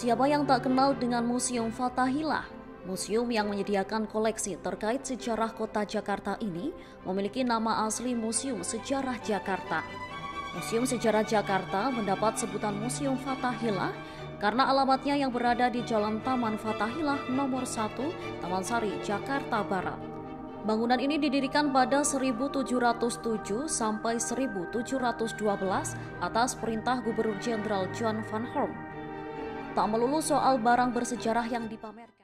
Siapa yang tak kenal dengan Museum Fatahillah? Museum yang menyediakan koleksi terkait sejarah kota Jakarta ini memiliki nama asli Museum Sejarah Jakarta. Museum Sejarah Jakarta mendapat sebutan Museum Fatahillah karena alamatnya yang berada di Jalan Taman Fatahillah nomor 1, Taman Sari, Jakarta Barat. Bangunan ini didirikan pada 1707 sampai 1712 atas perintah Gubernur Jenderal Joan van Hoorn. Tak melulu soal barang bersejarah yang dipamerkan.